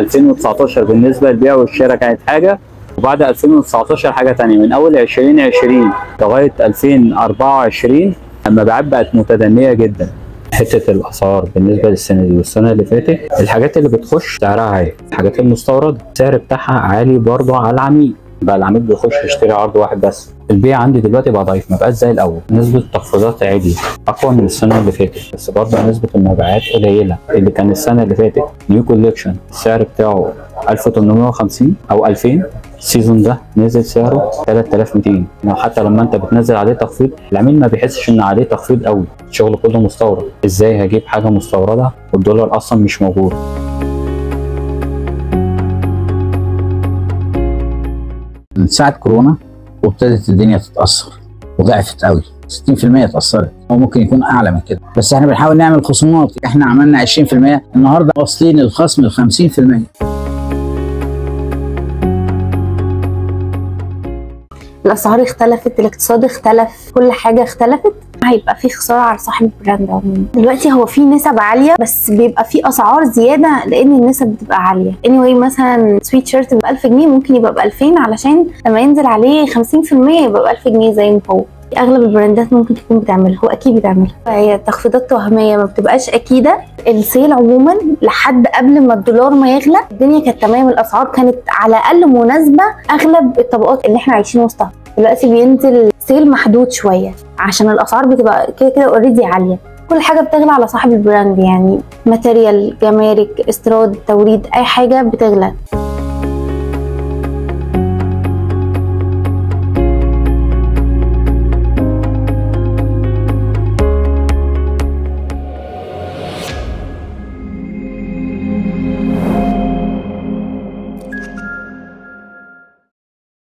2019 بالنسبه للبيع والشراء كانت حاجه، وبعد 2019 حاجه ثانيه. من اول 2020 لغايه 2024 المبيعات بقت متدنيه جدا. حته الاسعار بالنسبه للسنه دي والسنه اللي فاتت، الحاجات اللي بتخش سعرها عالي، الحاجات المستورده السعر بتاعها عالي برضه على العميل، بقى العميل بيخش يشتري عرض واحد بس. البيع عندي دلوقتي بقى ضعيف، ما بقاش زي الاول. نسبه التخفيضات عاليه اقوى من السنه اللي فاتت، بس برضه نسبه المبيعات قليله. اللي كان السنه اللي فاتت نيو كوليكشن السعر بتاعه 1850 او 2000، السيزون ده نزل سعره 3200. لو حتى لما انت بتنزل عليه تخفيض العميل ما بيحسش ان عليه تخفيض قوي، الشغل كله مستورد. ازاي هجيب حاجه مستورده والدولار اصلا مش موجود؟ من ساعه كورونا وابتدت الدنيا تتاثر وضعفت قوي، 60% اتاثرت وممكن يكون اعلى من كده، بس احنا بنحاول نعمل خصومات. احنا عملنا 20%، النهارده واصلين الخصم ل 50%. الاسعار اختلفت، الاقتصاد اختلف، كل حاجه اختلفت، هيبقى في خساره على صاحب البراند عموما. دلوقتي هو في نسب عاليه بس بيبقى في اسعار زياده لان النسب بتبقى عاليه. anyway مثلا سويت شيرت ب 1000 جنيه ممكن يبقى ب 2000، علشان لما ينزل عليه 50% يبقى ب 1000 جنيه زي ما هو. اغلب البراندات ممكن تكون بتعملها، هو اكيد بتعملها، هي تخفيضات وهميه ما بتبقاش اكيده. السيل عموما لحد قبل ما الدولار ما يغلى الدنيا كانت تمام، الاسعار كانت على الاقل مناسبه اغلب الطبقات اللي احنا عايشين وسطها. دلوقتي بينزل سيل محدود شويه عشان الاسعار بتبقى كده كده اوريدي عاليه. كل حاجه بتغلى على صاحب البراند، يعني ماتيريال، جمارك، استيراد، توريد، اي حاجه بتغلى.